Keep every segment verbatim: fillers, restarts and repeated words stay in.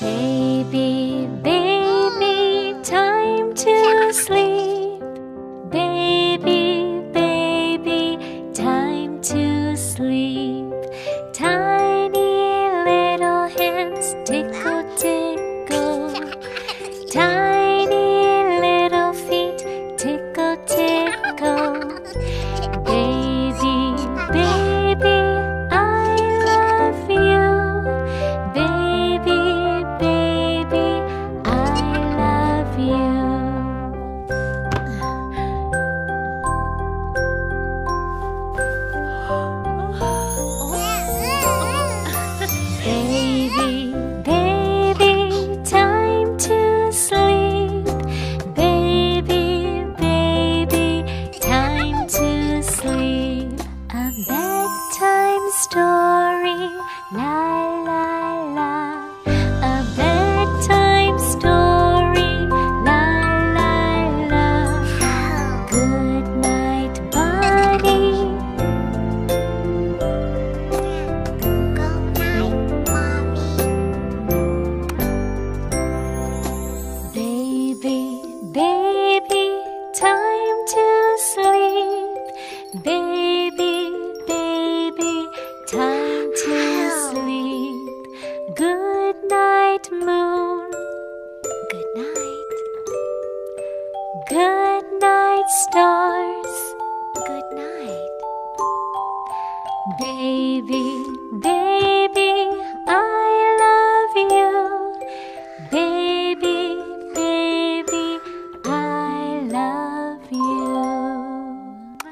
Baby, baby, time to sleep. Baby, baby, time to sleep. Tiny little hands, tickle, tickle. Tiny little feet, tickle, tickle. Baby, baby, I love you. Baby, baby, I love you. Baby, baby, time to sleep. Baby, baby, time to sleep. A bedtime story, la la la. A bedtime story, la la la. Good night, buddy. Good night, mommy. Baby, baby, time to sleep. Baby, baby, time to sleep. Good night, moon. Good night. Good night, stars. Good night. Baby, baby, I love you. Baby, baby, I love you.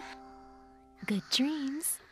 Good dreams.